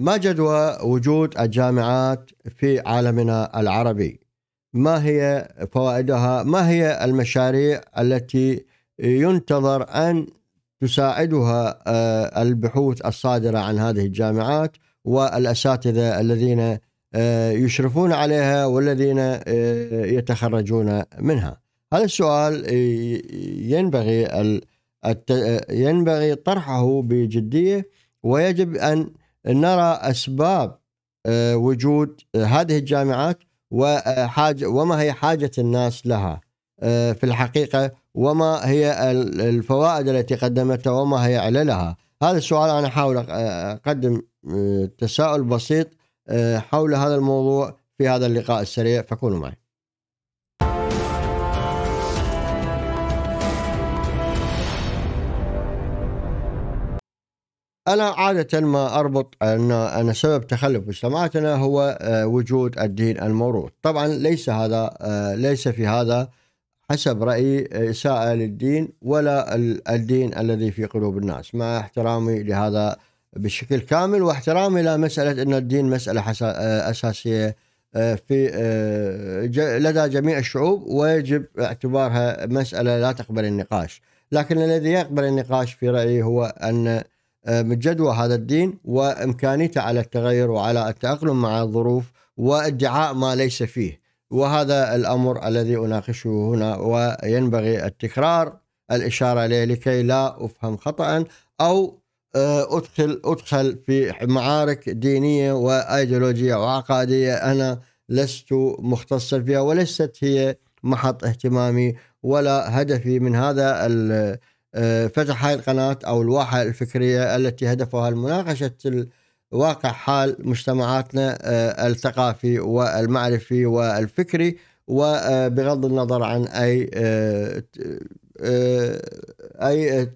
ما جدوى وجود الجامعات في عالمنا العربي؟ ما هي فوائدها؟ ما هي المشاريع التي ينتظر أن تساعدها البحوث الصادرة عن هذه الجامعات والأساتذة الذين يشرفون عليها والذين يتخرجون منها؟ هذا السؤال ينبغي طرحه بجدية، ويجب أن نرى أسباب وجود هذه الجامعات وما هي حاجة الناس لها في الحقيقة، وما هي الفوائد التي قدمتها وما هي عللها. هذا السؤال أنا أحاول أقدم تساؤل بسيط حول هذا الموضوع في هذا اللقاء السريع، فكونوا معي. أنا عادة ما أربط أن سبب تخلف مجتمعاتنا هو وجود الدين الموروث. طبعا ليس في هذا حسب رأيي إساءة للدين ولا الدين الذي في قلوب الناس، مع احترامي لهذا بشكل كامل واحترامي لمسألة أن الدين مسألة أساسية في لدى جميع الشعوب ويجب اعتبارها مسألة لا تقبل النقاش، لكن الذي يقبل النقاش في رأيي هو أن من جدوى هذا الدين وإمكانيته على التغير وعلى التأقلم مع الظروف وادعاء ما ليس فيه، وهذا الأمر الذي أناقشه هنا وينبغي التكرار الإشارة إليه لكي لا أفهم خطأ أو أدخل في معارك دينية وأيديولوجية وعقادية أنا لست مختصا فيها وليست هي محط اهتمامي ولا هدفي من هذا فتح هاي القناة أو الواحة الفكرية التي هدفها مناقشة الواقع حال مجتمعاتنا الثقافي والمعرفي والفكري، وبغض النظر عن أي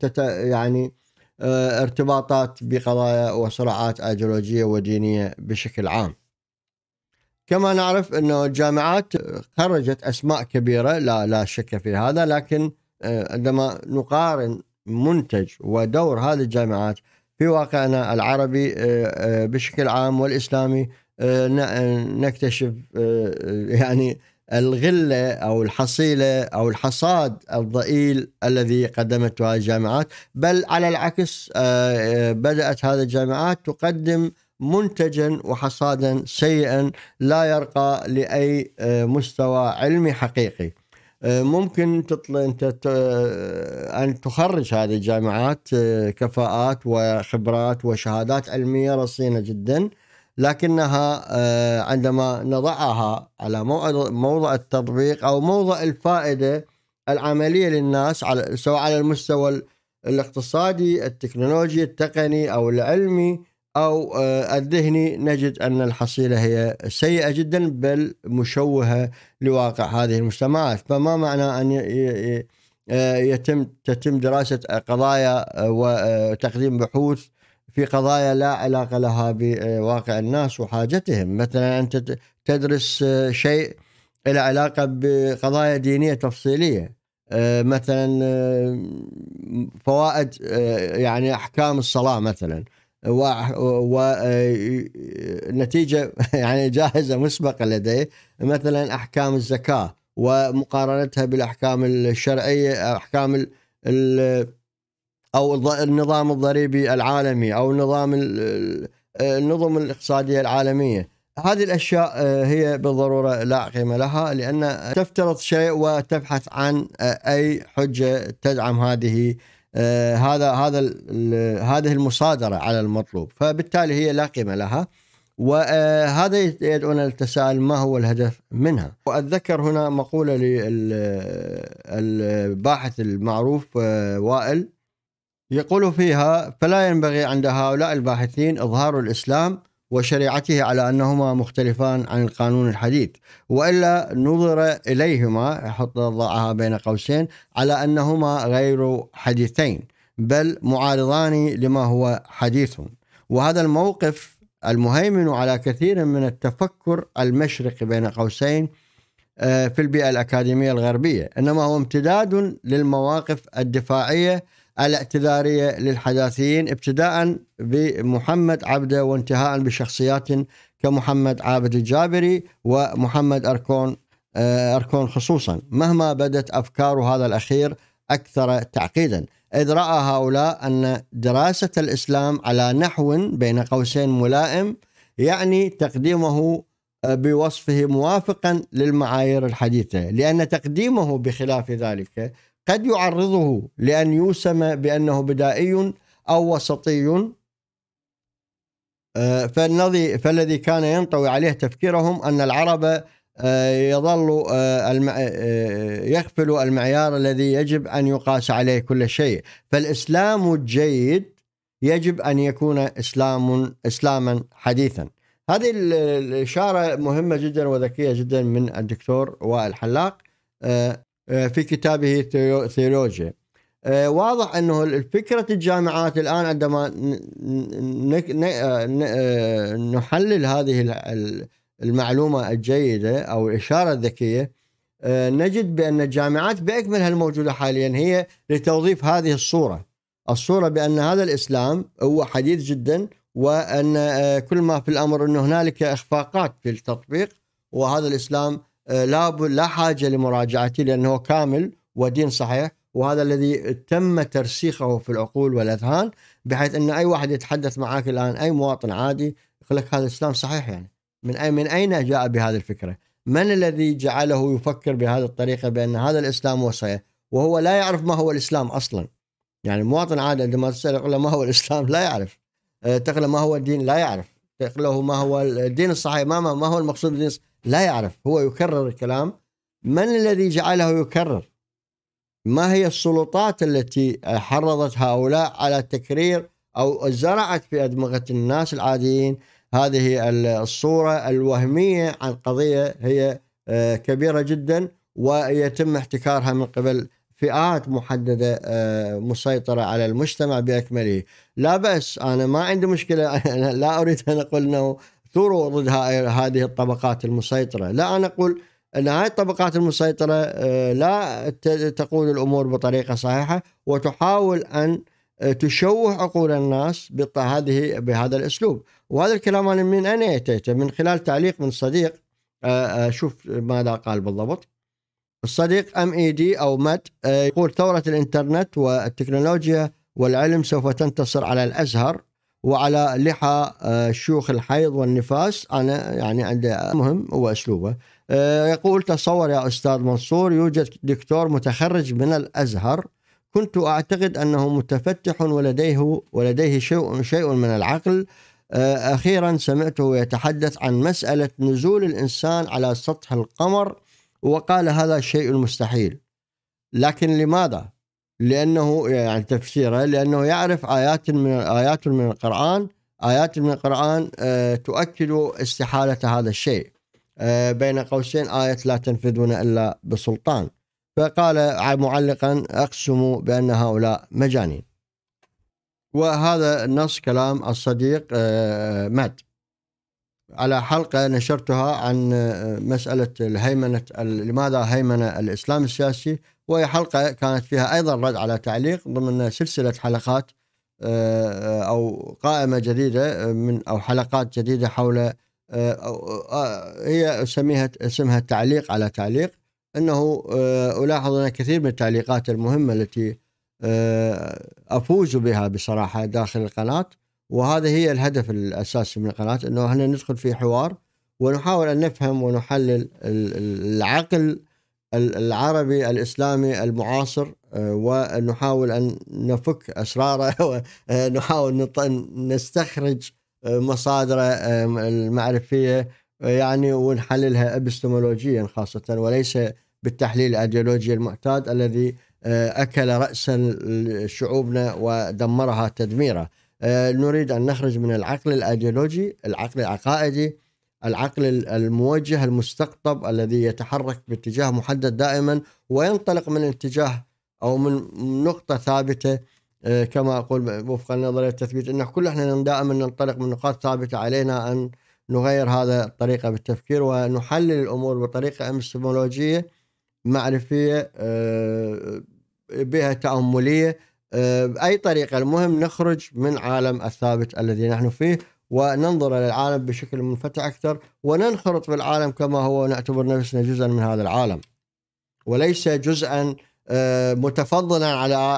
ارتباطات بقضايا وصراعات أيديولوجية ودينية بشكل عام. كما نعرف أن الجامعات خرجت أسماء كبيرة لا شك في هذا، لكن عندما نقارن منتج ودور هذه الجامعات في واقعنا العربي بشكل عام والإسلامي نكتشف الغلة أو الحصيلة أو الحصاد الضئيل الذي قدمته هذه الجامعات، بل على العكس بدأت هذه الجامعات تقدم منتجا وحصادا سيئا لا يرقى لأي مستوى علمي حقيقي. ممكن أن تخرج هذه الجامعات كفاءات وخبرات وشهادات علمية رصينة جدا، لكنها عندما نضعها على موضع التطبيق أو موضع الفائدة العملية للناس سواء على المستوى الاقتصادي التكنولوجي التقني أو العلمي أو الذهني، نجد أن الحصيلة هي سيئة جدا بل مشوهة لواقع هذه المجتمعات. فما معنى أن تتم دراسة قضايا وتقديم بحوث في قضايا لا علاقة لها بواقع الناس وحاجتهم؟ مثلا أنت تدرس شيء له علاقة بقضايا دينية تفصيلية، مثلا فوائد أحكام الصلاة مثلا، ونتيجة جاهزة مسبقة لديه مثلا أحكام الزكاة ومقارنتها بالأحكام الشرعية، أحكام أو النظام الضريبي العالمي أو النظم الاقتصادية العالمية. هذه الأشياء هي بالضرورة لا قيمة لها، لأن تفترض شيء وتبحث عن أي حجة تدعم هذه المصادرة على المطلوب، فبالتالي هي لا قيمة لها، وهذا يدعونا للتساؤل ما هو الهدف منها. وأتذكر هنا مقولة للباحث المعروف وائل يقول فيها: فلا ينبغي عند هؤلاء الباحثين إظهار الإسلام وشريعته على أنهما مختلفان عن القانون الحديث، وإلا نظر إليهما، حط ضعها بين قوسين، على أنهما غير حديثين بل معارضان لما هو حديث. وهذا الموقف المهيمن على كثير من التفكر المشرقي بين قوسين في البيئة الأكاديمية الغربية، إنما هو امتداد للمواقف الدفاعية الاعتذارية للحداثيين ابتداء بمحمد عبده وانتهاء بشخصيات كمحمد عابد الجابري ومحمد أركون خصوصا، مهما بدت أفكار هذا الأخير أكثر تعقيدا، إذ رأى هؤلاء أن دراسة الإسلام على نحو بين قوسين ملائم يعني تقديمه بوصفه موافقا للمعايير الحديثة، لأن تقديمه بخلاف ذلك قد يعرضه لأن يوسم بأنه بدائي أو وسطي، فالذي كان ينطوي عليه تفكيرهم أن العرب يظل يغفل المعيار الذي يجب أن يقاس عليه كل شيء، فالإسلام الجيد يجب أن يكون إسلاما حديثا. هذه الإشارة مهمة جدا وذكية جدا من الدكتور وائل حلاق في كتابه ثيولوجيا. واضح أنه فكرة الجامعات الآن عندما نحلل هذه المعلومة الجيدة أو الإشارة الذكية نجد بأن الجامعات بأكملها الموجودة حاليا هي لتوظيف هذه الصورة بأن هذا الإسلام هو حديث جدا، وأن كل ما في الأمر أنه هنالك إخفاقات في التطبيق، وهذا الإسلام لا حاجة لمراجعته لأنه كامل ودين صحيح، وهذا الذي تم ترسيخه في العقول والأذهان بحيث أن أي واحد يتحدث معك الآن، أي مواطن عادي يقول لك هذا الإسلام صحيح. يعني من أين جاء بهذه الفكرة؟ من الذي جعله يفكر بهذه الطريقة بأن هذا الإسلام هو صحيح وهو لا يعرف ما هو الإسلام أصلا؟ يعني مواطن عادي عندما تسأل يقول له ما هو الإسلام لا يعرف، تقول له ما هو الدين لا يعرف، تقول له ما هو الدين الصحيح، ما هو المقصود بالدين لا يعرف، هو يكرر الكلام. من الذي جعله يكرر؟ ما هي السلطات التي حرضت هؤلاء على التكرير أو زرعت في أدمغة الناس العاديين هذه الصورة الوهمية عن قضية هي كبيرة جدا ويتم احتكارها من قبل فئات محددة مسيطرة على المجتمع بأكمله؟ لا بأس، أنا ما عندي مشكلة، أنا لا أريد أن أقول أنه ثوروا ضد هذه الطبقات المسيطرة، لا، أنا أقول أن هذه الطبقات المسيطرة لا تقود الأمور بطريقة صحيحة وتحاول أن تشوه عقول الناس بهذا الأسلوب. وهذا الكلام أنا من أين أتيته؟ من خلال تعليق من صديق، شوف ماذا قال بالضبط الصديق MAD يقول: ثورة الإنترنت والتكنولوجيا والعلم سوف تنتصر على الأزهر وعلى لحى شيوخ الحيض والنفاس. أنا يعني عندي مهم هو أسلوبه. يقول: تصور يا أستاذ منصور، يوجد دكتور متخرج من الأزهر، كنت أعتقد أنه متفتح ولديه شيء من العقل. أخيرا سمعته يتحدث عن مسألة نزول الإنسان على سطح القمر وقال هذا شيء مستحيل، لكن لماذا؟ لأنه يعني تفسيره لأنه يعرف آيات من القرآن تؤكد استحالة هذا الشيء، بين قوسين آية لا تنفذون إلا بسلطان. فقال معلقا: أقسم بأن هؤلاء مجانين. وهذا نص كلام الصديق مات على حلقة نشرتها عن مسألة لماذا هيمن الإسلام السياسي، وهي حلقة كانت فيها أيضا رد على تعليق ضمن سلسلة حلقات أو قائمة جديدة أو حلقات جديدة حول هي اسمها التعليق على تعليق. أنه ألاحظ أن كثير من التعليقات المهمة التي أفوز بها بصراحة داخل القناة، وهذا هي الهدف الأساسي من القناة، أنه احنا ندخل في حوار ونحاول أن نفهم ونحلل العقل العربي الإسلامي المعاصر، ونحاول أن نفك أسراره ونحاول نستخرج مصادره المعرفية يعني ونحللها ابستمولوجيا خاصة، وليس بالتحليل الأيديولوجي المعتاد الذي أكل رأس شعوبنا ودمرها تدميرا. نريد أن نخرج من العقل الأيديولوجي، العقل العقائدي، العقل الموجه المستقطب الذي يتحرك باتجاه محدد دائما وينطلق من اتجاه أو من نقطة ثابتة، كما أقول وفقا لنظرية التثبيت أن كل احنا دائما ننطلق من نقاط ثابتة، علينا أن نغير هذا الطريقة بالتفكير ونحلل الأمور بطريقة إبستمولوجية معرفية بها تأملية بأي طريقة، المهم نخرج من عالم الثابت الذي نحن فيه وننظر إلى العالم بشكل منفتح أكثر، وننخرط في العالم كما هو، ونعتبر نفسنا جزءا من هذا العالم وليس جزءا متفضلا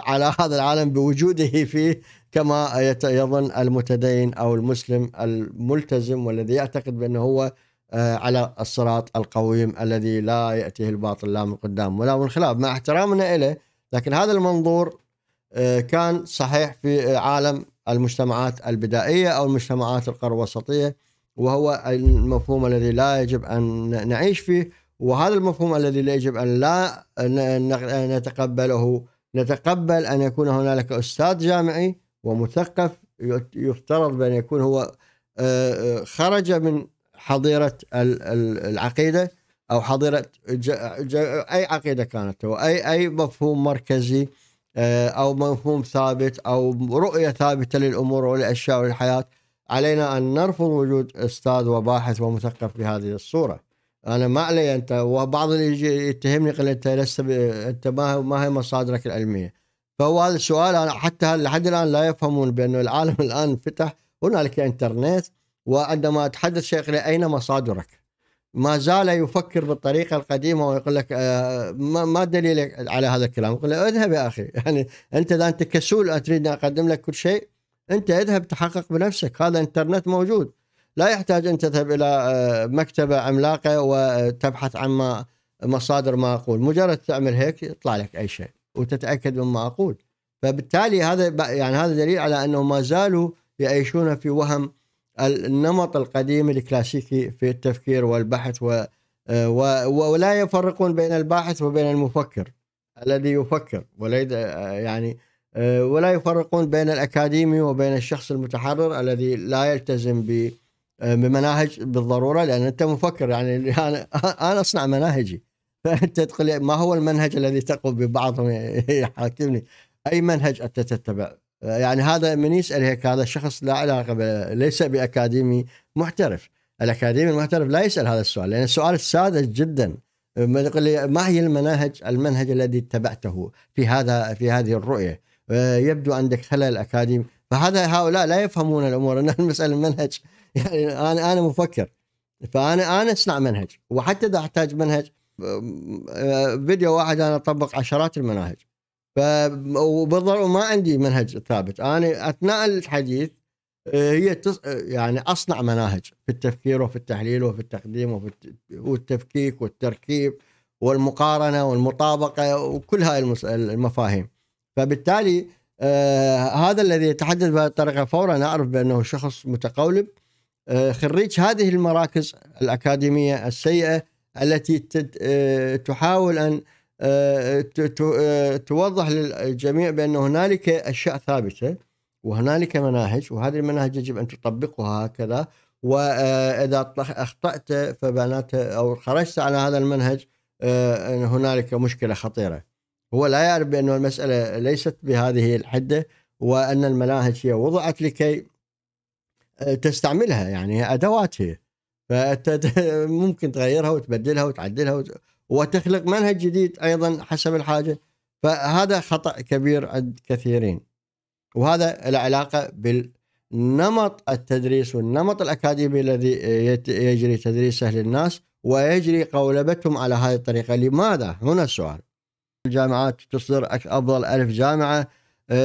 على هذا العالم بوجوده فيه كما يظن المتدين أو المسلم الملتزم والذي يعتقد بأنه هو على الصراط القويم الذي لا يأتيه الباطل لا من قدام ولا من خلاف، مع احترامنا إليه، لكن هذا المنظور كان صحيح في عالم المجتمعات البدائية أو المجتمعات القروسطية، وهو المفهوم الذي لا يجب أن نعيش فيه، وهذا المفهوم الذي يجب أن لا نتقبله. نتقبل أن يكون هنالك أستاذ جامعي ومثقف يفترض بأن يكون هو خرج من حظيرة العقيدة أو حظيرة أي عقيدة كانت، أي مفهوم مركزي أو مفهوم ثابت أو رؤية ثابتة للأمور والأشياء والحياة. علينا أن نرفض وجود أستاذ وباحث ومثقف بهذه الصورة. أنا ما علي أنت، وبعض اللي يجي يتهمني قال أنت لست أنت ما هي مصادرك العلمية. فهو هذا السؤال أنا حتى لحد الآن لا يفهمون بأنه العالم الآن فتح، هنالك إنترنت، وعندما أتحدث شيخ لي أين مصادرك؟ ما زال يفكر بالطريقة القديمة ويقول لك ما دليلك على هذا الكلام؟ يقول لك اذهب يا أخي، يعني أنت إذا أنت كسول أتريد أن أقدم لك كل شيء، أنت اذهب تحقق بنفسك، هذا الإنترنت موجود، لا يحتاج أن تذهب إلى مكتبة عملاقة وتبحث عن مصادر ما أقول، مجرد تعمل هيك يطلع لك أي شيء وتتأكد مما أقول. فبالتالي هذا يعني هذا دليل على أنه ما زالوا يعيشون في وهم النمط القديم الكلاسيكي في التفكير والبحث ولا يفرقون بين الباحث وبين المفكر الذي يفكر، يعني ولا يفرقون بين الأكاديمي وبين الشخص المتحرر الذي لا يلتزم بمناهج بالضرورة، لأن أنت مفكر، يعني أنا أصنع مناهجي، فأنت تقول ما هو المنهج الذي تقوم ببعضهم يحاكمني، أي منهج أنت تتبع؟ يعني هذا من يسأل هيك هذا الشخص لا علاقة ليس بأكاديمي محترف. الأكاديمي المحترف لا يسأل هذا السؤال، لأن السؤال ساذج جدا، يقول لي ما هي المنهج الذي اتبعته في هذه الرؤية، يبدو عندك خلل أكاديمي. فهذا هؤلاء لا يفهمون الأمور، أن المسألة المنهج، يعني أنا مفكر فأنا أصنع منهج، وحتى إذا أحتاج منهج فيديو واحد أنا أطبق عشرات المناهج، وبالضرورة ما عندي منهج ثابت. أنا أثناء الحديث يعني أصنع مناهج في التفكير وفي التحليل وفي التقديم والتفكيك والتركيب والمقارنة والمطابقة وكل هاي المفاهيم. فبالتالي هذا الذي يتحدث بهذه الطريقة فورا نعرف بأنه شخص متقولب، خريج هذه المراكز الأكاديمية السيئة التي تحاول أن توضح للجميع بأن هنالك أشياء ثابتة وهنالك مناهج، وهذه المناهج يجب أن تطبقها هكذا، وإذا أخطأت فبعناته أو خرجت على هذا المنهج هنالك مشكلة خطيرة. هو لا يعرف بأن المسألة ليست بهذه الحدة، وأن المناهج هي وضعت لكي تستعملها، يعني أدوات هي، فممكن تغيرها وتبدلها وتعدلها وتخلق منهج جديد أيضا حسب الحاجة. فهذا خطأ كبير عند كثيرين، وهذا له علاقة بالنمط التدريس والنمط الأكاديمي الذي يجري تدريسه للناس ويجري قولبتهم على هذه الطريقة. لماذا؟ هنا السؤال. الجامعات تصدر أفضل 1000 جامعة،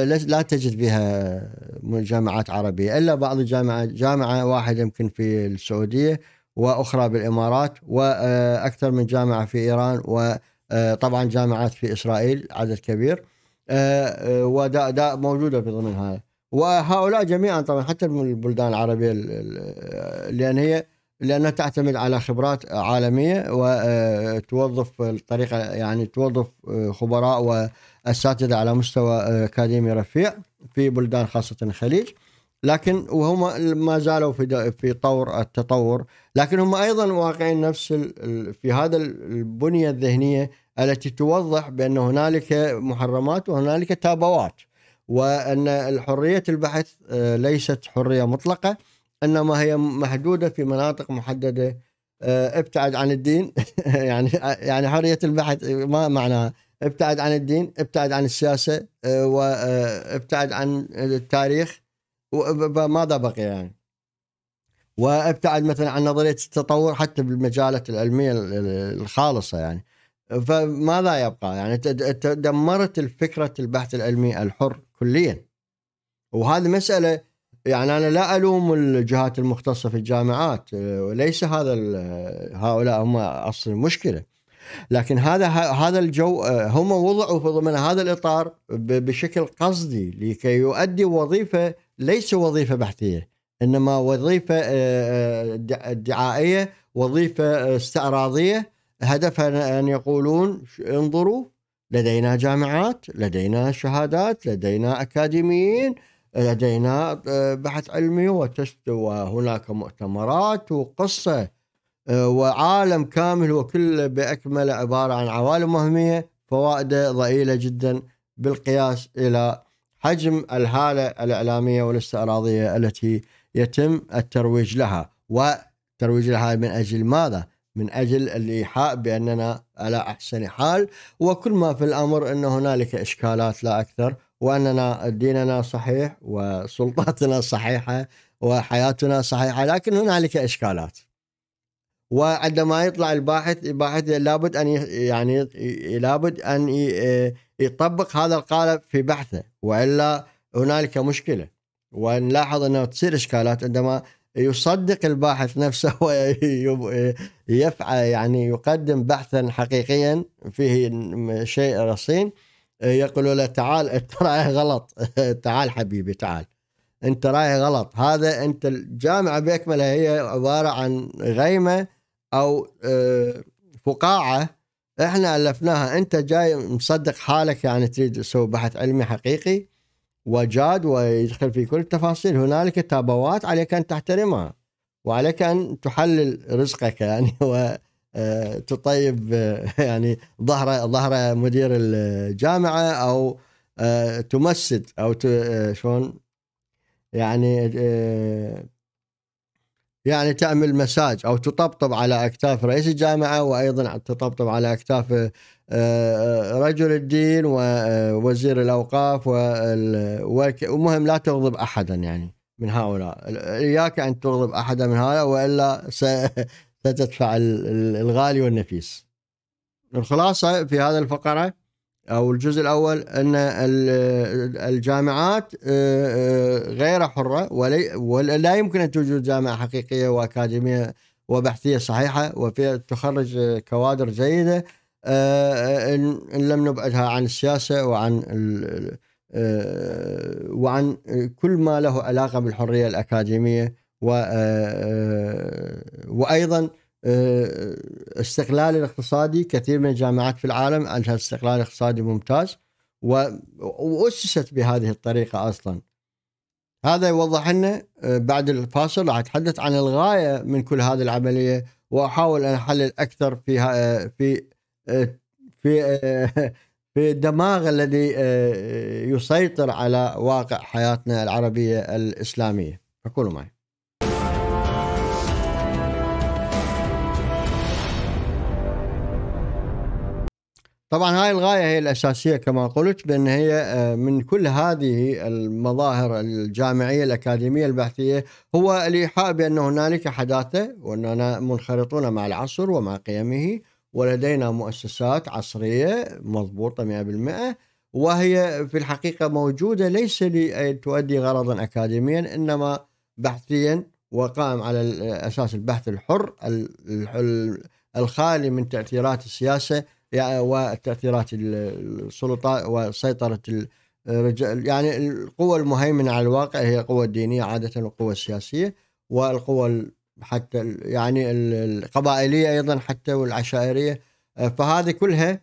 لا تجد بها جامعات عربية إلا بعض الجامعات، جامعة واحدة يمكن في السعودية وأخرى بالإمارات، وأكثر من جامعة في إيران، وطبعا جامعات في إسرائيل عدد كبير وداء موجودة في ضمن هذا. وهؤلاء جميعا طبعا حتى البلدان العربية لأنها تعتمد على خبرات عالمية وتوظف الطريقة، يعني توظف خبراء وأساتذة على مستوى أكاديمي رفيع في بلدان خاصة الخليج، لكن وهم ما زالوا في طور التطور، لكن هم أيضا واقعين نفس في هذا البنية الذهنية التي توضح بأن هنالك محرمات وهنالك تابوات، وأن الحرية البحث ليست حرية مطلقة، إنما هي محدودة في مناطق محددة. ابتعد عن الدين يعني حرية البحث ما معناها؟ ابتعد عن الدين، ابتعد عن السياسة، وابتعد عن التاريخ وماذا بقي يعني. وابتعد مثلا عن نظرية التطور حتى بالمجالات العلمية الخالصة يعني. فماذا يبقى يعني؟ دمرت الفكرة البحث العلمي الحر كليا. وهذه مسألة يعني أنا لا ألوم الجهات المختصة في الجامعات، وليس هذا هؤلاء هم أصل المشكلة، لكن هذا الجو هم وضعوا في ضمن هذا الإطار بشكل قصدي لكي يؤدي وظيفة ليس وظيفة بحثية، إنما وظيفة دعائية، وظيفة استعراضية، هدفها أن يقولون انظروا لدينا جامعات، لدينا شهادات، لدينا أكاديميين، لدينا بحث علمي، وهناك مؤتمرات وقصة وعالم كامل وكل بأكمله عبارة عن عوالم وهمية فوائده ضئيلة جدا بالقياس إلى حجم الهالة الإعلامية والاستعراضية التي يتم الترويج لها. وترويج لها من أجل ماذا؟ من أجل الإيحاء بأننا على أحسن حال، وكل ما في الأمر أن هنالك إشكالات لا أكثر، وأننا ديننا صحيح وسلطاتنا صحيحة وحياتنا صحيحة، لكن هنالك إشكالات. وعندما يطلع الباحث لابد أن يطبق هذا القالب في بحثه، وإلا هنالك مشكلة. ونلاحظ أنه تصير إشكالات عندما يصدق الباحث نفسه ويفعل يعني يقدم بحثا حقيقيا فيه شيء رصين، يقول له تعال انت رايح غلط، تعال حبيبي تعال انت رايح غلط، هذا انت الجامعة بأكملها هي عبارة عن غيمة أو فقاعة احنا ألفناها، انت جاي مصدق حالك يعني تريد تسوي بحث علمي حقيقي وجاد ويدخل في كل التفاصيل. هنالك تابوات عليك أن تحترمها، وعليك أن تحلل رزقك يعني، وتطيب يعني ظهر مدير الجامعة، أو تمسد، أو شلون يعني تعمل مساج، أو تطبطب على أكتاف رئيس الجامعة، وأيضا تطبطب على أكتاف رجل الدين ووزير الأوقاف ومهم لا تغضب أحدا يعني من هؤلاء، إياك أن تغضب أحدا من هؤلاء وإلا ستدفع الغالي والنفيس. الخلاصة في هذا الفقرة أو الجزء الأول أن الجامعات غير حرة، ولا يمكن أن توجد جامعة حقيقية وأكاديمية وبحثية صحيحة وفيها تخرج كوادر جيدة إن لم نبعدها عن السياسة وعن كل ما له علاقة بالحرية الأكاديمية، وأيضا استقلال الاقتصادي. كثير من الجامعات في العالم عندها استقلال اقتصادي ممتاز وأسست بهذه الطريقة أصلا. هذا يوضح لنا. بعد الفاصل راح أتحدث عن الغاية من كل هذه العملية، وأحاول أن أحلل أكثر في الدماغ الذي يسيطر على واقع حياتنا العربية الإسلامية. فكونوا معي. طبعا هاي الغاية هي الأساسية كما قلت، بأن هي من كل هذه المظاهر الجامعية الأكاديمية البحثية هو الإيحاء بأن هنالك حداثة، وأننا منخرطون مع العصر ومع قيمه، ولدينا مؤسسات عصرية مضبوطة 100%، وهي في الحقيقة موجودة ليس لأن تؤدي غرضا أكاديميا، إنما بحثيا، وقائم على أساس البحث الحر الخالي من تأثيرات السياسة وتأثيرات السلطات وسيطرة الرجال. يعني القوة المهيمنة على الواقع هي القوة الدينية عادة، والقوة السياسية، والقوة حتى يعني القبائلية أيضا حتى، والعشائرية. فهذه كلها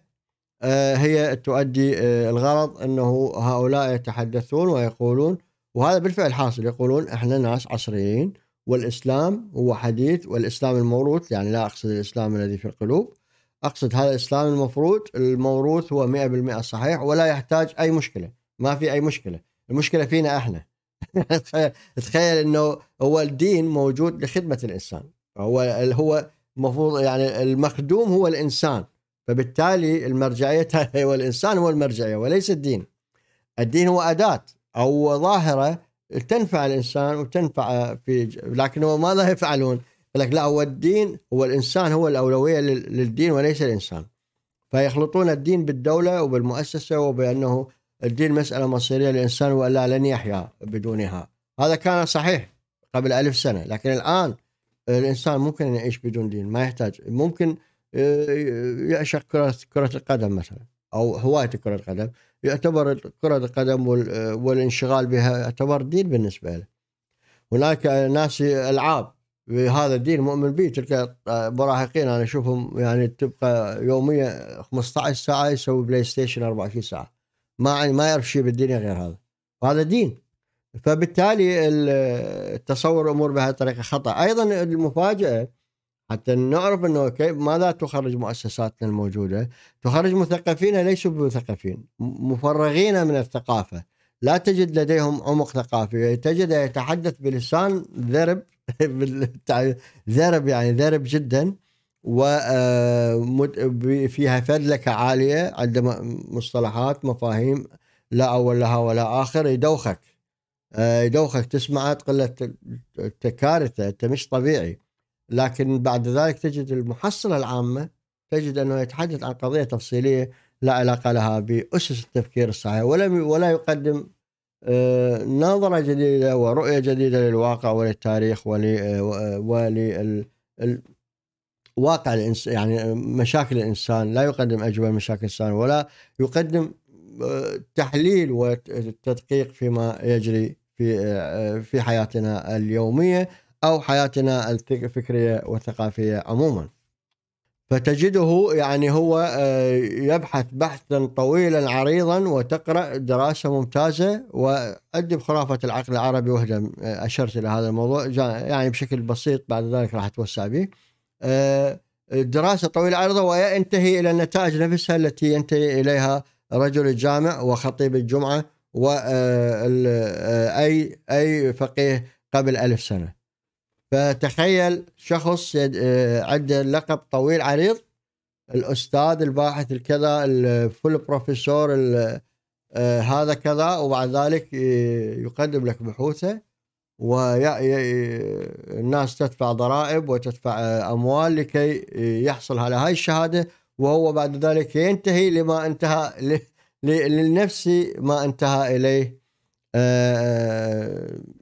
هي تؤدي الغرض أنه هؤلاء يتحدثون ويقولون، وهذا بالفعل حاصل، يقولون إحنا ناس عصريين، والإسلام هو حديث، والإسلام الموروث، يعني لا أقصد الإسلام الذي في القلوب، أقصد هذا الإسلام المفروض الموروث هو 100% صحيح، ولا يحتاج أي مشكلة، ما في أي مشكلة، المشكلة فينا إحنا. تخيل أنه هو الدين موجود لخدمة الإنسان، هو المفروض يعني المخدوم هو الإنسان، فبالتالي المرجعية والإنسان هو المرجعية وليس الدين. الدين هو أداة أو ظاهرة تنفع الإنسان وتنفع في، لكن هو ماذا يفعلون؟ لك لا، هو الدين، هو الإنسان، هو الأولوية للدين وليس الإنسان. فيخلطون الدين بالدولة وبالمؤسسة، وبأنه الدين مسألة مصيرية للإنسان ولا لن يحيا بدونها. هذا كان صحيح قبل 1000 سنة، لكن الآن الإنسان ممكن أن يعيش بدون دين، ما يحتاج، ممكن يعشق كرة القدم مثلا أو هواية كرة القدم، يعتبر كرة القدم والانشغال بها يعتبر دين بالنسبة له. هناك ناس ألعاب هذا الدين مؤمن به، تلك مراهقين أنا أشوفهم يعني تبقى يوميا 15 ساعة يسوي بلاي ستيشن 24 ساعة، ما يعرف شيء بالدنيا غير هذا، وهذا دين. فبالتالي التصور الأمور بهذه الطريقة خطأ. أيضا المفاجأة حتى نعرف أنه كيف ماذا تخرج مؤسساتنا الموجودة، تخرج مثقفين ليسوا بمثقفين، مفرغين من الثقافة، لا تجد لديهم عمق ثقافي، تجد يتحدث بلسان ذرب ذرب يعني ذرب جدا، وفيها فذلكة عالية، عندما مصطلحات مفاهيم لا أول لها ولا آخر، يدوخك تسمعها تقول أنت كارثة، أنت مش طبيعي. لكن بعد ذلك تجد المحصلة العامة تجد أنه يتحدث عن قضية تفصيلية لا علاقة لها بأسس التفكير الصحيح، ولا يقدم نظرة جديدة ورؤية جديدة للواقع وللتاريخ وللواقع الإنسان، يعني مشاكل الإنسان، لا يقدم أجوبة مشاكل الإنسان، ولا يقدم تحليل وتدقيق فيما يجري في حياتنا اليومية أو حياتنا الفكرية والثقافية عموما. فتجده يعني هو يبحث بحثا طويلا عريضا وتقرأ دراسة ممتازة. وأدي بخرافة العقل العربي وهدم، أشرت إلى هذا الموضوع يعني بشكل بسيط، بعد ذلك راح أتوسع به. دراسة طويلة عريضة وينتهي إلى النتائج نفسها التي ينتهي إليها رجل الجامع وخطيب الجمعة وأي فقيه قبل 1000 سنة. فتخيل شخص عنده لقب طويل عريض، الأستاذ الباحث الكذا، الفول بروفيسور هذا كذا، وبعد ذلك يقدم لك بحوثه، والناس تدفع ضرائب وتدفع أموال لكي يحصل على هاي الشهادة، وهو بعد ذلك ينتهي لما انتهى لنفسه ما انتهى إليه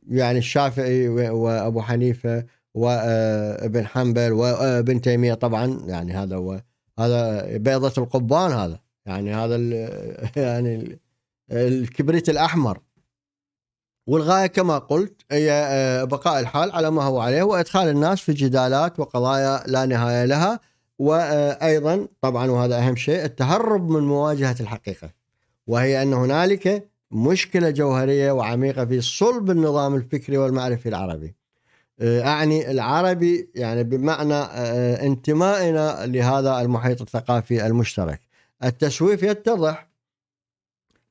يعني الشافعي وأبو حنيفة وابن حنبل وابن تيمية. طبعا يعني هذا هو، هذا بيضة القبان، هذا يعني يعني الكبريت الأحمر. والغاية كما قلت هي بقاء الحال على ما هو عليه، وإدخال الناس في جدالات وقضايا لا نهاية لها، وأيضا طبعا وهذا أهم شيء التهرب من مواجهة الحقيقة، وهي أن هنالك مشكلة جوهرية وعميقة في صلب النظام الفكري والمعرفي العربي. أعني العربي يعني بمعنى انتمائنا لهذا المحيط الثقافي المشترك. التسويف يتضح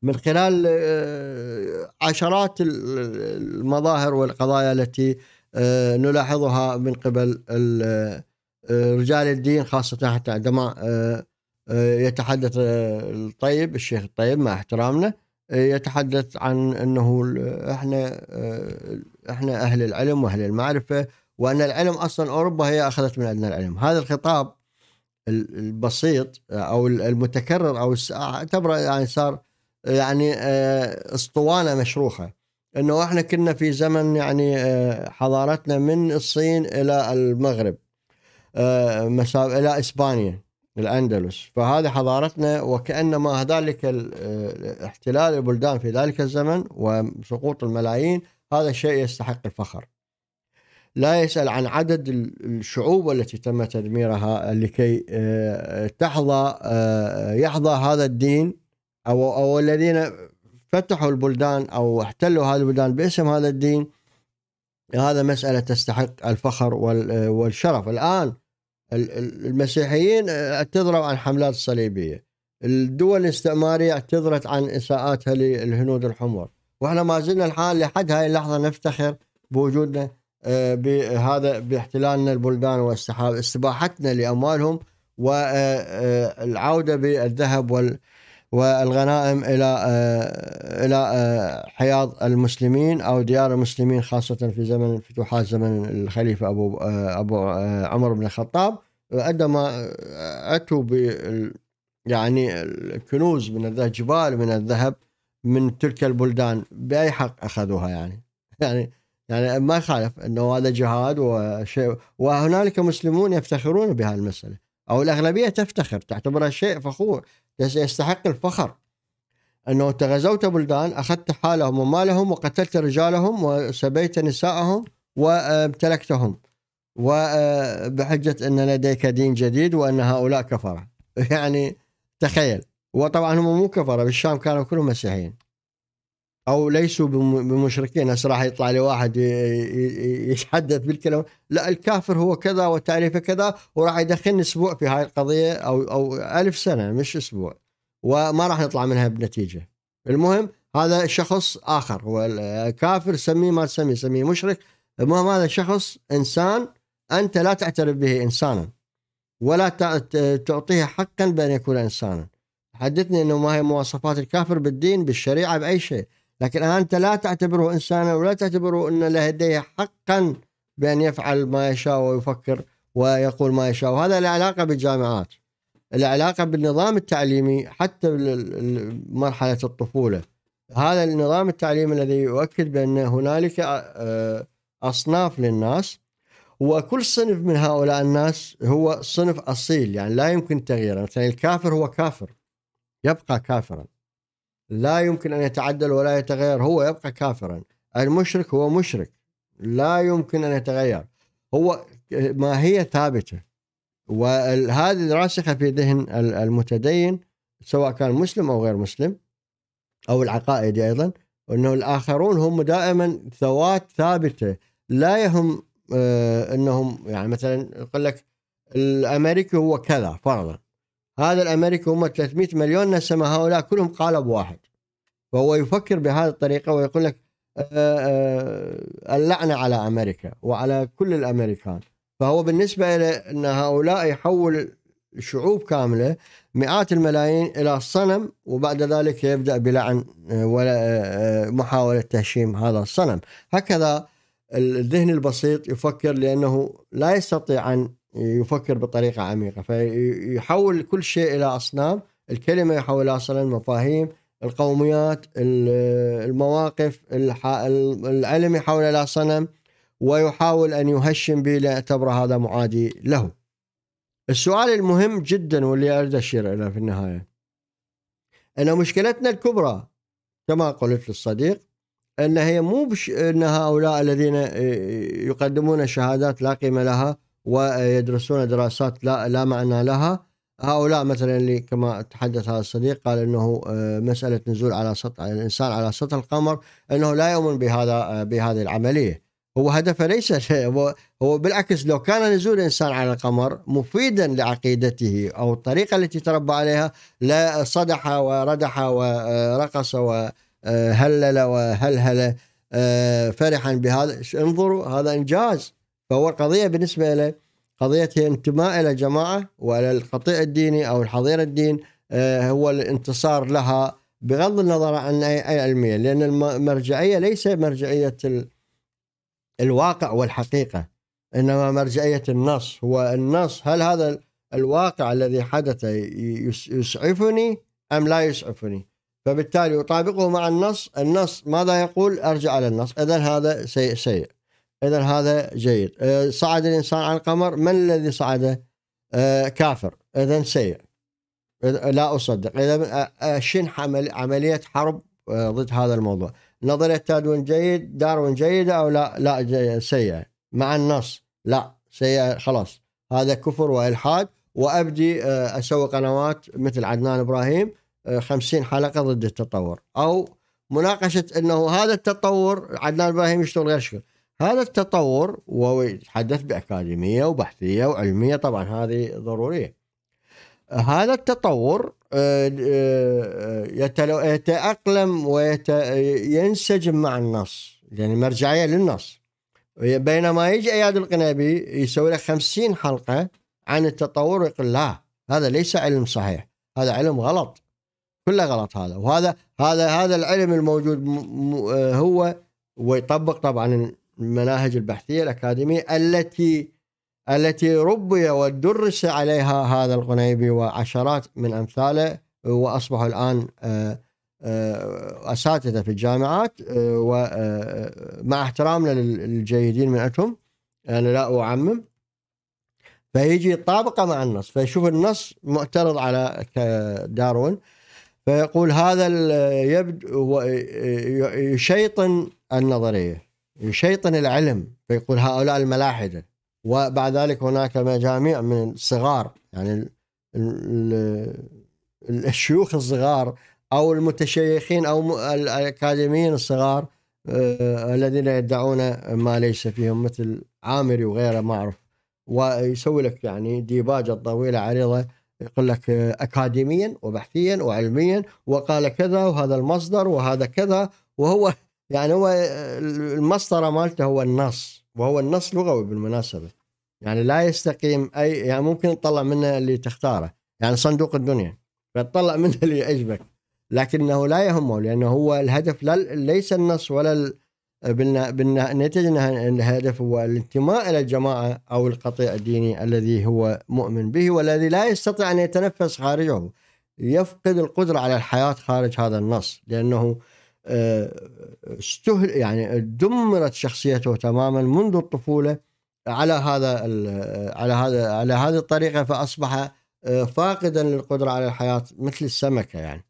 من خلال عشرات المظاهر والقضايا التي نلاحظها من قبل رجال الدين، خاصة حتى عندما يتحدث الطيب، الشيخ الطيب مع احترامنا، يتحدث عن أنه إحنا أهل العلم وأهل المعرفة، وأن العلم أصلا أوروبا هي أخذت من عندنا العلم. هذا الخطاب البسيط أو المتكرر أو اعتبره يعني صار يعني أسطوانة مشروخة، أنه إحنا كنا في زمن يعني حضارتنا من الصين إلى المغرب، إلى إسبانيا، الأندلس، فهذه حضارتنا. وكأنما ذلك احتلال البلدان في ذلك الزمن وسقوط الملايين هذا شيء يستحق الفخر. لا يسأل عن عدد الشعوب التي تم تدميرها لكي يحظى هذا الدين أو الذين فتحوا البلدان أو احتلوا هذه البلدان باسم هذا الدين. هذا مسألة تستحق الفخر والشرف. الآن المسيحيين اعتذروا عن حملات الصليبية، الدول الاستعمارية اعتذرت عن إساءاتها للهنود الحمر، وإحنا ما زلنا الحال لحد هاي اللحظة نفتخر بوجودنا بهذا، باحتلالنا البلدان واستباحتنا لأموالهم والعودة بالذهب والغنائم إلى حياض المسلمين أو ديار المسلمين، خاصة في زمن الفتوحات، زمن الخليفة أبو عمر بن الخطاب، عندما أتوا يعني الكنوز من الجبال من الذهب من تلك البلدان، بأي حق أخذوها؟ يعني ما يخالف أنه هذا جهاد وشيء، وهنالك مسلمون يفتخرون بهذه المسألة، أو الأغلبية تفتخر، تعتبرها شيء فخور يستحق الفخر، أنه تغزوت بلدان، أخذت حالهم ومالهم، وقتلت رجالهم وسبيت نساءهم وامتلكتهم، وبحجة أن لديك دين جديد وأن هؤلاء كفرة. يعني تخيل. وطبعا هم مو كفرة، بالشام كانوا كلهم مسيحيين أو ليسوا بمشركين. هسه راح يطلع لي واحد يتحدث بالكلام، لا الكافر هو كذا وتعريفه كذا، وراح يدخلني أسبوع في هاي القضية أو 1000 سنة مش أسبوع، وما راح نطلع منها بنتيجة. المهم هذا شخص آخر، هو كافر، سميه ما تسميه، سميه مشرك، المهم هذا شخص إنسان أنت لا تعترف به إنسانا ولا تعطيه حقا بأن يكون إنسانا. حدثني أنه ما هي مواصفات الكافر بالدين بالشريعة بأي شيء، لكن أنت لا تعتبره إنسانا ولا تعتبره أن لديه حقا بأن يفعل ما يشاء ويفكر ويقول ما يشاء. وهذا العلاقة بالجامعات، العلاقة بالنظام التعليمي حتى مرحلة الطفولة. هذا النظام التعليمي الذي يؤكد بأن هنالك أصناف للناس، وكل صنف من هؤلاء الناس هو صنف أصيل، يعني لا يمكن تغييره. مثلا الكافر هو كافر، يبقى كافرا، لا يمكن أن يتعدل ولا يتغير، هو يبقى كافرا. المشرك هو مشرك، لا يمكن أن يتغير، هو ما هي ثابتة، وهذه راسخة في ذهن المتدين سواء كان مسلم أو غير مسلم، أو العقائد أيضا، أنه الآخرون هم دائما ذوات ثابتة، لا يهم أنهم يعني مثلا يقول لك الأمريكي هو كذا فرضا، هذا الأمريكي هم 300 مليون نسمة، هؤلاء كلهم قالب واحد، فهو يفكر بهذه الطريقة ويقول لك اللعنة على أمريكا وعلى كل الأمريكان. فهو بالنسبة له أن هؤلاء يحول شعوب كاملة مئات الملايين إلى الصنم، وبعد ذلك يبدأ بلعن ومحاولة تهشيم هذا الصنم. هكذا الذهن البسيط يفكر، لأنه لا يستطيع أن يفكر بطريقة عميقة، فيحول كل شيء إلى أصنام. الكلمة يحولها أصلا، المفاهيم، القوميات، المواقف، العلم يحول إلى صنم، ويحاول أن يهشم به ليعتبر هذا معادي له. السؤال المهم جدا واللي أريد أشير إليه في النهاية، أن مشكلتنا الكبرى كما قلت للصديق، أن هي مو أن هؤلاء الذين يقدمون شهادات لا قيمة لها ويدرسون دراسات لا معنى لها. هؤلاء مثلا اللي كما تحدث هذا الصديق، قال انه مساله نزول على سطح الانسان، على سطح القمر، انه لا يؤمن بهذه العمليه. هو هدفه ليس هو بالعكس، لو كان نزول الانسان على القمر مفيدا لعقيدته او الطريقه التي تربى عليها لصدح وردح ورقص وهلل وهلهل فرحا بهذا. انظروا هذا انجاز. فهو القضية بالنسبة له قضية انتماء إلى جماعة وإلى القطيع الديني أو الحظيرة الدين، هو الانتصار لها بغض النظر عن أي علمية، لأن المرجعية ليس مرجعية الواقع والحقيقة، إنما مرجعية النص. هو النص، هل هذا الواقع الذي حدث يسعفني أم لا يسعفني؟ فبالتالي أطابقه مع النص. النص ماذا يقول؟ أرجع على النص. إذن هذا سيء سيء، إذا هذا جيد. صعد الإنسان على القمر، من الذي صعده؟ كافر، إذا سيء، لا أصدق. إذا شن عملية حرب ضد هذا الموضوع. نظرية داروين جيد، داروين جيدة أو لا سيئة، مع النص لا سيئة، خلاص هذا كفر وإلحاد، وأبدي أسوي قنوات مثل عدنان إبراهيم 50 حلقة ضد التطور، أو مناقشة أنه هذا التطور، عدنان إبراهيم يشتغل غير شغل، هذا التطور، ويتحدث بأكاديمية وبحثية وعلمية، طبعا هذه ضرورية. هذا التطور يتأقلم وينسجم مع النص، يعني مرجعية للنص. بينما يجي إياد القنيبي يسوي له 50 حلقة عن التطور ويقول لا هذا ليس علم صحيح، هذا علم غلط، كله غلط هذا. وهذا هذا العلم الموجود هو ويطبق طبعا المناهج البحثية الأكاديمية التي ربي ودرس عليها هذا القنيبي وعشرات من أمثاله، وأصبحوا الآن أساتذة في الجامعات. ومع احترامنا للجيدين من أتهم أنا لا أعمم، فيجي يطابقه مع النص، فيشوف النص معترض على داروين فيقول هذا يبدو يشيطن النظرية، يشيطن العلم، فيقول هؤلاء الملاحدة. وبعد ذلك هناك مجاميع من الصغار، يعني الشيوخ الصغار أو المتشيخين أو الأكاديميين الصغار الذين يدعون ما ليس فيهم، مثل عامري وغيره ما أعرف، ويسوي لك يعني ديباجة طويلة عريضة، يقول لك أكاديميا وبحثيا وعلميا وقال كذا وهذا المصدر وهذا كذا، وهو يعني هو المسطرة مالته هو النص، وهو النص لغوي بالمناسبة، يعني لا يستقيم أي، يعني ممكن تطلع منه اللي تختاره، يعني صندوق الدنيا فتطلع منه اللي يعجبك، لكنه لا يهمه، لأنه هو الهدف ليس النص ولا بالنتيجة الهدف هو الانتماء إلى الجماعة أو القطيع الديني الذي هو مؤمن به والذي لا يستطيع أن يتنفس خارجه، يفقد القدرة على الحياة خارج هذا النص، لأنه يعني دمرت شخصيته تماما منذ الطفولة على هذا على هذه الطريقة، فأصبح فاقدا للقدرة على الحياة مثل السمكة. يعني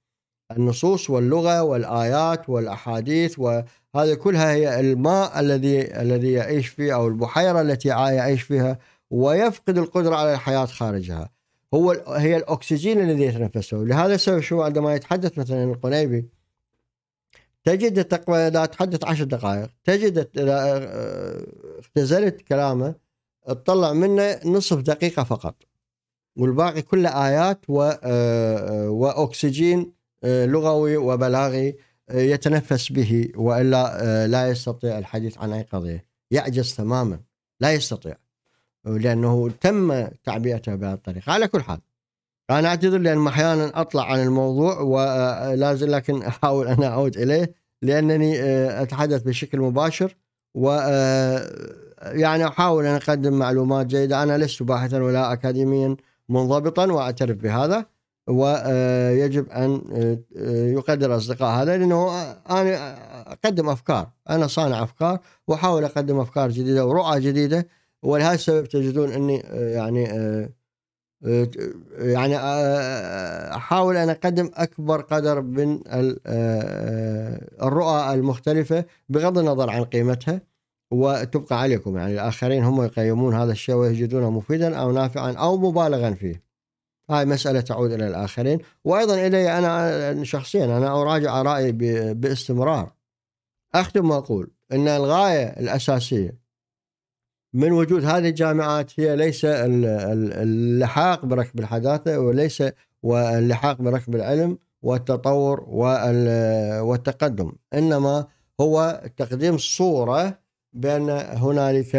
النصوص واللغة والآيات والأحاديث وهذه كلها هي الماء الذي يعيش فيه أو البحيرة التي يعيش فيها، ويفقد القدرة على الحياة خارجها، هي الأكسجين الذي يتنفسه. لهذا السبب شو عندما يتحدث مثلا القنيبي تجد التقوى، لا تحدث 10 دقائق تجد إذا اختزلت كلامه تطلع منه نصف دقيقة فقط، والباقي كله آيات وأكسجين لغوي وبلاغي يتنفس به، وإلا لا يستطيع الحديث عن أي قضية، يعجز تماما، لا يستطيع، لأنه تم تعبئته بهذه الطريقة. على كل حال أنا أعتذر لأن أحيانا أطلع عن الموضوع ولازم، لكن أحاول أن أعود إليه لأنني أتحدث بشكل مباشر، ويعني أحاول أن أقدم معلومات جيدة. أنا لست باحثا ولا أكاديميا منضبطا وأعترف بهذا، ويجب أن يقدر أصدقاء هذا، لأنه أنا أقدم أفكار، أنا صانع أفكار وأحاول أقدم أفكار جديدة ورؤى جديدة، ولهذا السبب تجدون أني يعني أحاول أن أقدم أكبر قدر من الرؤى المختلفة بغض النظر عن قيمتها، وتبقى عليكم، يعني الآخرين هم يقيمون هذا الشيء ويجدونه مفيدا أو نافعا أو مبالغا فيه. هاي مسألة تعود إلى الآخرين، وأيضا إلي أنا شخصيا، أنا أراجع آرائي باستمرار. أختم وأقول أن الغاية الأساسية من وجود هذه الجامعات هي ليس اللحاق بركب الحداثة، وليس واللحاق بركب العلم والتطور والتقدم، إنما هو تقديم صورة بأن هنالك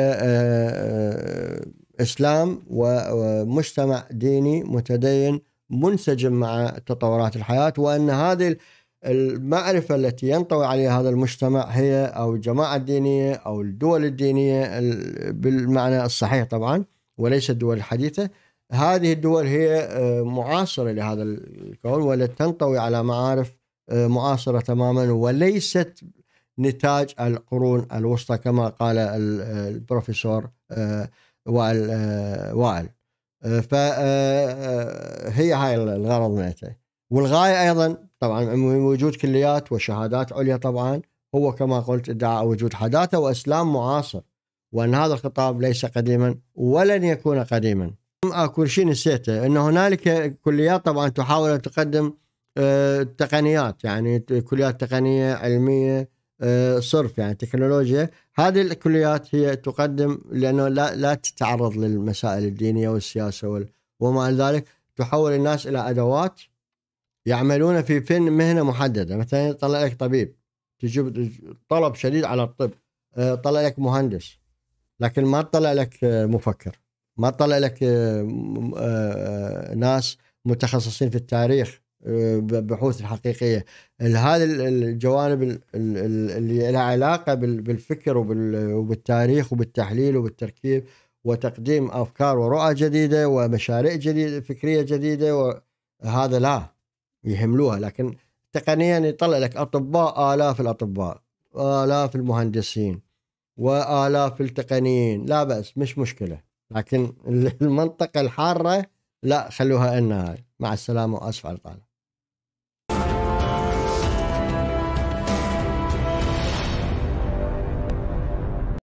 إسلام ومجتمع ديني متدين منسجم مع تطورات الحياة، وأن هذه المعرفة التي ينطوي عليها هذا المجتمع هي أو الجماعة الدينية أو الدول الدينية بالمعنى الصحيح طبعا، وليس الدول الحديثة. هذه الدول هي معاصرة لهذا الكون، والتي تنطوي على معارف معاصرة تماما، وليست نتاج القرون الوسطى كما قال البروفيسور وائل. فهي هاي الغرض مالته، والغاية أيضا طبعا من وجود كليات وشهادات عليا طبعا هو كما قلت ادعاء وجود حداثة وإسلام معاصر، وأن هذا الخطاب ليس قديما ولن يكون قديما. كل شيء نسيته، أن هنالك كليات طبعا تحاول أن تقدم تقنيات، يعني كليات تقنية علمية صرف، يعني تكنولوجيا. هذه الكليات هي تقدم لأنه لا تتعرض للمسائل الدينية والسياسة وما إلى ذلك، تحول الناس إلى أدوات يعملون في مهنة محددة. مثلا طلع لك طبيب، تجيب طلب شديد على الطب، طلع لك مهندس، لكن ما طلع لك مفكر، ما طلع لك ناس متخصصين في التاريخ بحوث الحقيقية. هذه الجوانب اللي لها علاقة بالفكر وبالتاريخ وبالتحليل وبالتركيب وتقديم أفكار ورؤى جديدة ومشاريع جديدة فكرية جديدة، وهذا لا يهملوها. لكن تقنيا يطلع لك أطباء، آلاف الأطباء، آلاف المهندسين، وآلاف التقنيين، لا بأس، مش مشكلة. لكن المنطقة الحارة لا، خلوها لنا. مع السلامة وأسف على الطالب.